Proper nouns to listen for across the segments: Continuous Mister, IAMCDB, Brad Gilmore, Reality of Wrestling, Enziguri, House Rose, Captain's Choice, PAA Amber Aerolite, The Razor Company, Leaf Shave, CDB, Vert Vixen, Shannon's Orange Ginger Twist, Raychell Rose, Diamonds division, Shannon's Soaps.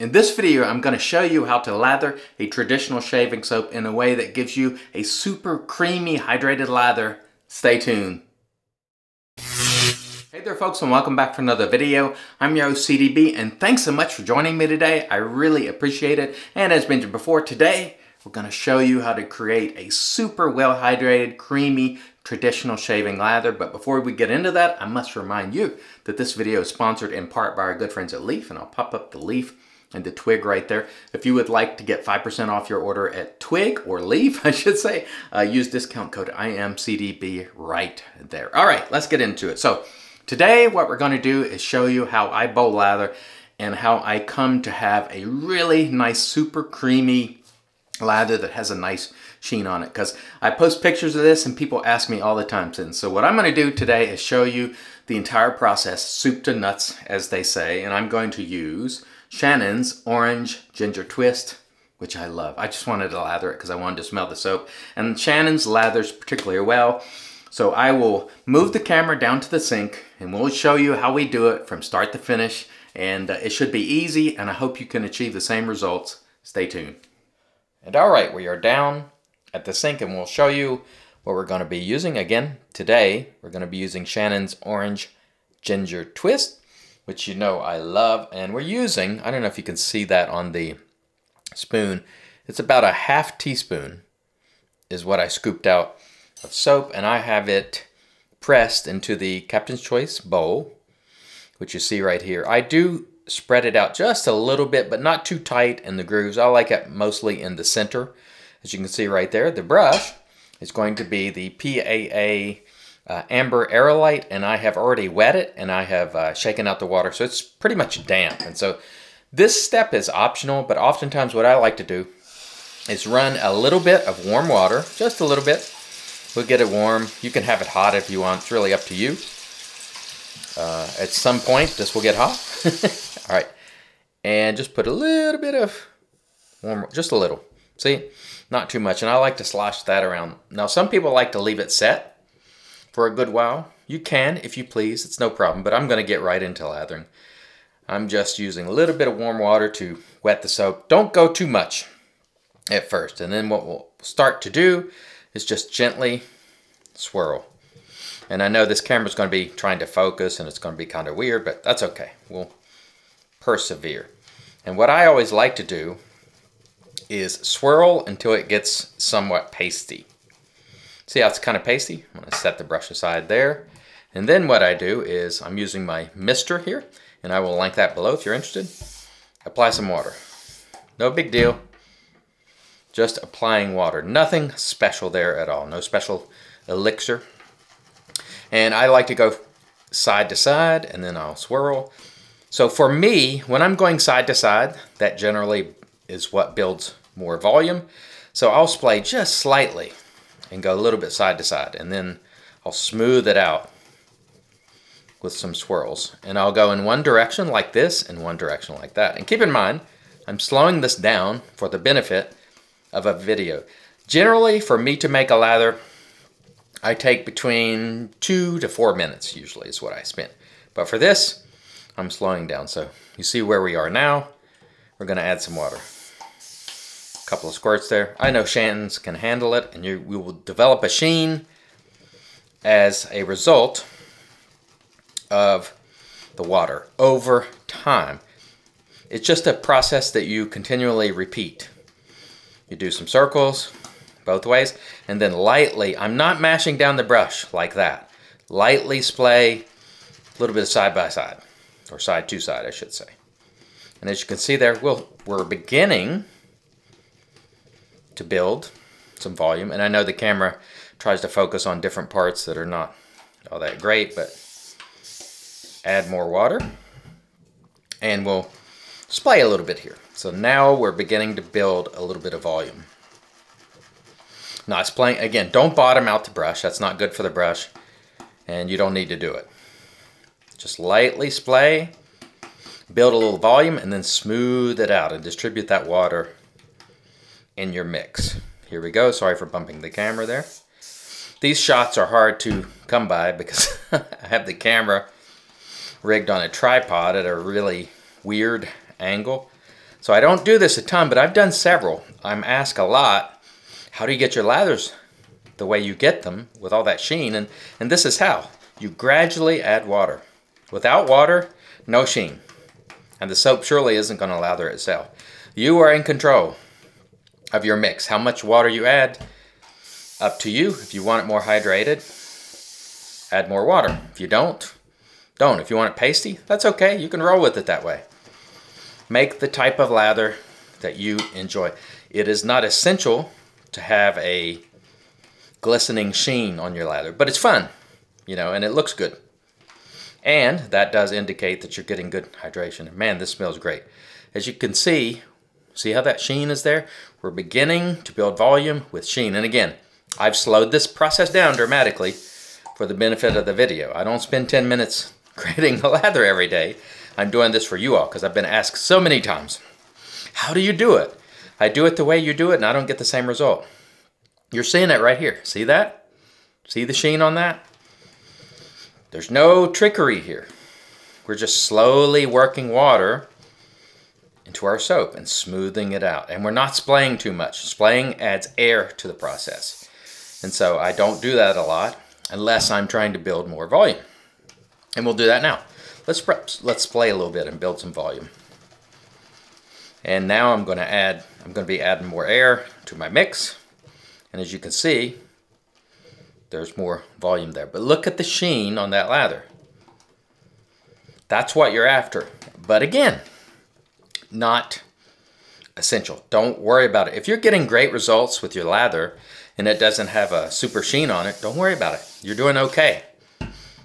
In this video, I'm going to show you how to lather a traditional shaving soap in a way that gives you a super creamy hydrated lather. Stay tuned. Hey there folks, and welcome back for another video. I'm your host CDB, and thanks so much for joining me today. I really appreciate it. And as mentioned before, today we're going to show you how to create a super well hydrated, creamy, traditional shaving lather. But before we get into that, I must remind you that this video is sponsored in part by our good friends at Leaf, and I'll pop up the Leaf and the Twig right there. If you would like to get 5% off your order at Twig, or Leaf, I should say, use discount code IAMCDB right there. All right, let's get into it. So today, what we're gonna do is show you how I bowl lather and how I come to have a really nice, super creamy lather that has a nice sheen on it. Because I post pictures of this and people ask me all the time since. So what I'm gonna do today is show you the entire process, soup to nuts, as they say, and I'm going to use Shannon's Orange Ginger Twist, which I love. I just wanted to lather it because I wanted to smell the soap. And Shannon's lathers particularly well. So I will move the camera down to the sink and we'll show you how we do it from start to finish. And it should be easy, and I hope you can achieve the same results. Stay tuned. And all right, we are down at the sink and we'll show you what we're gonna be using. Again, today, we're gonna be using Shannon's Orange Ginger Twist, which you know I love, and we're using, I don't know if you can see that on the spoon, it's about a half teaspoon is what I scooped out of soap, and I have it pressed into the Captain's Choice bowl, which you see right here. I do spread it out just a little bit, but not too tight in the grooves. I like it mostly in the center. As you can see right there, the brush is going to be the PAA Amber Aerolite, and I have already wet it, and I have shaken out the water, so it's pretty much damp. And so this step is optional, but oftentimes what I like to do is run a little bit of warm water, just a little bit. We'll get it warm. You can have it hot if you want. It's really up to you. At some point, this will get hot. All right, and just put a little bit of warm, just a little. See, not too much, and I like to slosh that around. Now, some people like to leave it set for a good while. You can, if you please, it's no problem, but I'm gonna get right into lathering. I'm just using a little bit of warm water to wet the soap. Don't go too much at first. And then what we'll start to do is just gently swirl. And I know this camera's gonna be trying to focus and it's gonna be kind of weird, but that's okay. We'll persevere. And what I always like to do is swirl until it gets somewhat pasty. See how it's kind of pasty? I'm gonna set the brush aside there. And then what I do is I'm using my mister here, and I will link that below if you're interested. Apply some water. No big deal. Just applying water. Nothing special there at all. No special elixir. And I like to go side to side, and then I'll swirl. So for me, when I'm going side to side, that generally is what builds more volume. So I'll splay just slightly and go a little bit side to side, and then I'll smooth it out with some swirls. And I'll go in one direction like this and one direction like that. And keep in mind, I'm slowing this down for the benefit of a video. Generally, for me to make a lather, I take between 2 to 4 minutes usually is what I spend. But for this, I'm slowing down. So you see where we are now. We're gonna add some water. Couple of squirts there. I know Shannon's can handle it, and we will develop a sheen as a result of the water over time. It's just a process that you continually repeat. You do some circles both ways, and then lightly, I'm not mashing down the brush like that. Lightly splay a little bit of side by side, or side to side, I should say. And as you can see there, we're beginning to build some volume, and I know the camera tries to focus on different parts that are not all that great, but add more water and we'll splay a little bit here. So now we're beginning to build a little bit of volume. Now splaying, again, don't bottom out the brush. That's not good for the brush, and you don't need to do it. Just lightly splay, build a little volume, and then smooth it out and distribute that water in your mix. Here we go. Sorry for bumping the camera there. These shots are hard to come by because I have the camera rigged on a tripod at a really weird angle. So I don't do this a ton, but I've done several. I'm asked a lot, how do you get your lathers the way you get them with all that sheen? And this is how. You gradually add water. Without water, no sheen. And the soap surely isn't going to lather itself. You are in control of your mix. How much water you add, up to you. If you want it more hydrated, add more water. If you don't. If you want it pasty, that's okay. You can roll with it that way. Make the type of lather that you enjoy. It is not essential to have a glistening sheen on your lather, but it's fun, you know, and it looks good. And that does indicate that you're getting good hydration. And man, this smells great. As you can see how that sheen is there? We're beginning to build volume with sheen. And again, I've slowed this process down dramatically for the benefit of the video. I don't spend 10 minutes creating a lather every day. I'm doing this for you all because I've been asked so many times, how do you do it? I do it the way you do it and I don't get the same result. You're seeing it right here. See that? See the sheen on that? There's no trickery here. We're just slowly working water into our soap and smoothing it out. And we're not splaying too much. Splaying adds air to the process. And so I don't do that a lot unless I'm trying to build more volume. And we'll do that now. Let's splay a little bit and build some volume. And now I'm gonna be adding more air to my mix. And as you can see, there's more volume there. But look at the sheen on that lather. That's what you're after. But again, not essential. Don't worry about it. If you're getting great results with your lather and it doesn't have a super sheen on it, don't worry about it. You're doing okay.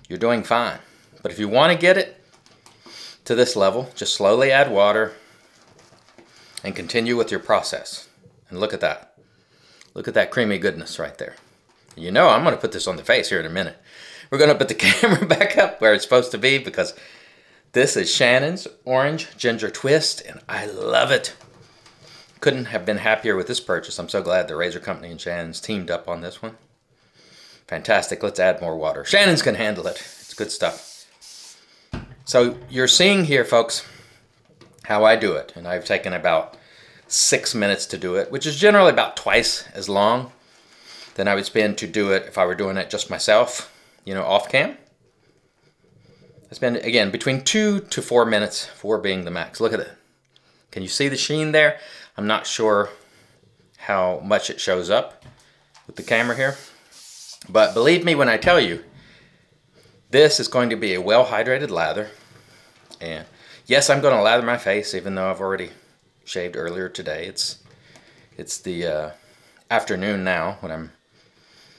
You're doing fine. But if you want to get it to this level, just slowly add water and continue with your process. And look at that. Look at that creamy goodness right there. You know, I'm gonna put this on the face here in a minute. We're gonna put the camera back up where it's supposed to be because this is Shannon's Orange Ginger Twist and I love it. Couldn't have been happier with this purchase. I'm so glad the Razor Company and Shannon's teamed up on this one. Fantastic, let's add more water. Shannon's can handle it, it's good stuff. So you're seeing here, folks, how I do it. And I've taken about 6 minutes to do it, which is generally about twice as long than I would spend to do it if I were doing it just myself, you know, off cam. I spend, again, between 2 to 4 minutes, 4 being the max. Look at it. Can you see the sheen there? I'm not sure how much it shows up with the camera here, but believe me when I tell you, this is going to be a well-hydrated lather. And yes, I'm going to lather my face, even though I've already shaved earlier today. It's the afternoon now when I'm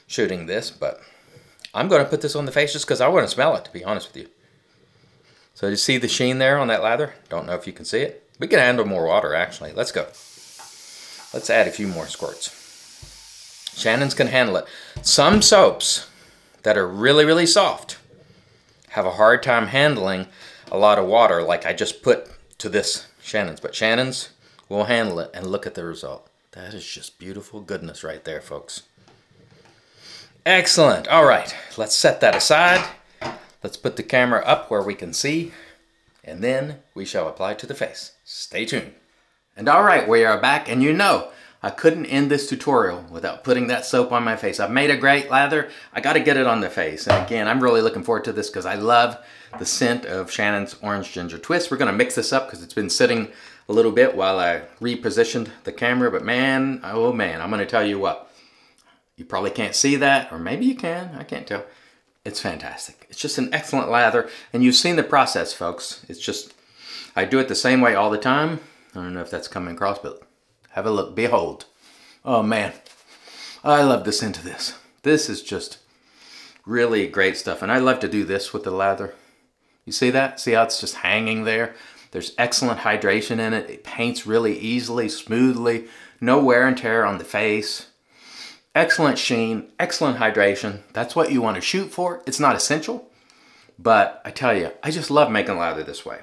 shooting this, but I'm gonna put this on the face just because I want to smell it, to be honest with you. So you see the sheen there on that lather? Don't know if you can see it. We can handle more water, actually. Let's go. Let's add a few more squirts. Shannon's can handle it. Some soaps that are really, really soft have a hard time handling a lot of water like I just put to this Shannon's, but Shannon's will handle it and look at the result. That is just beautiful goodness right there, folks. Excellent. All right, let's set that aside. Let's put the camera up where we can see, and then we shall apply to the face. Stay tuned. And all right, we are back, and you know, I couldn't end this tutorial without putting that soap on my face. I've made a great lather. I got to get it on the face. And again, I'm really looking forward to this because I love the scent of Shannon's Orange Ginger Twist. We're going to mix this up because it's been sitting a little bit while I repositioned the camera, but man, oh man, I'm gonna tell you what. You probably can't see that, or maybe you can, I can't tell. It's fantastic. It's just an excellent lather, and you've seen the process, folks. It's just, I do it the same way all the time. I don't know if that's coming across, but have a look, behold. Oh man, I love the scent of this. This is just really great stuff, and I love to do this with the lather. You see that? See how it's just hanging there? There's excellent hydration in it. It paints really easily, smoothly, no wear and tear on the face. Excellent sheen, excellent hydration. That's what you want to shoot for. It's not essential, but I tell you, I just love making lather this way.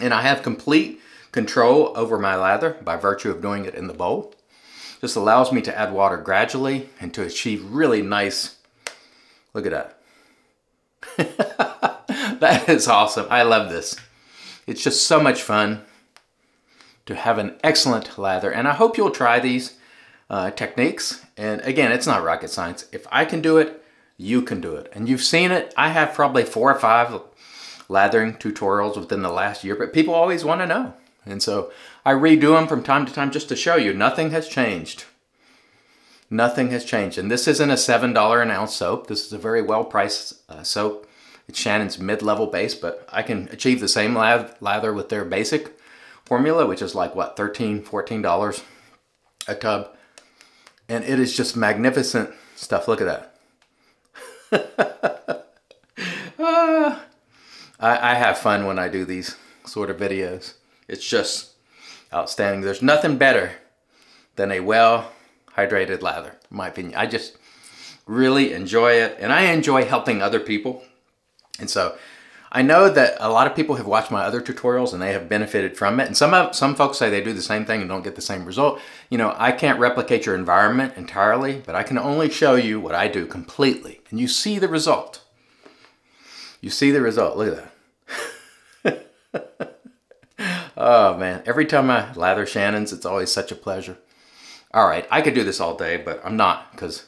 And I have complete control over my lather by virtue of doing it in the bowl. This allows me to add water gradually and to achieve really nice, look at that. That is awesome. I love this. It's just so much fun. to have an excellent lather. And I hope you'll try these techniques. And again, it's not rocket science. If I can do it, you can do it. And you've seen it. I have probably 4 or 5 lathering tutorials within the last year, but people always want to know. And so I redo them from time to time just to show you nothing has changed. Nothing has changed. And this isn't a $7 an ounce soap. This is a very well-priced soap. It's Shannon's mid-level base, but I can achieve the same lather with their basic formula, which is like, what, $13, $14 a tub. And it is just magnificent stuff. Look at that. I have fun when I do these sort of videos. It's just outstanding. There's nothing better than a well-hydrated lather, in my opinion. I just really enjoy it, and I enjoy helping other people. And so I know that a lot of people have watched my other tutorials and they have benefited from it. And some folks say they do the same thing and don't get the same result. You know, I can't replicate your environment entirely, but I can only show you what I do completely. And you see the result. You see the result. Look at that. Oh man, every time I lather Shannon's, it's always such a pleasure. All right, I could do this all day, but I'm not because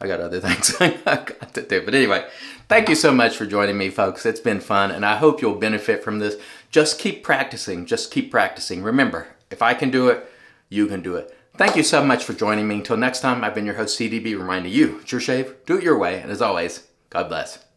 I got other things I got to do. But anyway, thank you so much for joining me, folks. It's been fun, and I hope you'll benefit from this. Just keep practicing. Just keep practicing. Remember, if I can do it, you can do it. Thank you so much for joining me. Until next time, I've been your host, CDB, reminding you, it's your shave, do it your way, and as always, God bless.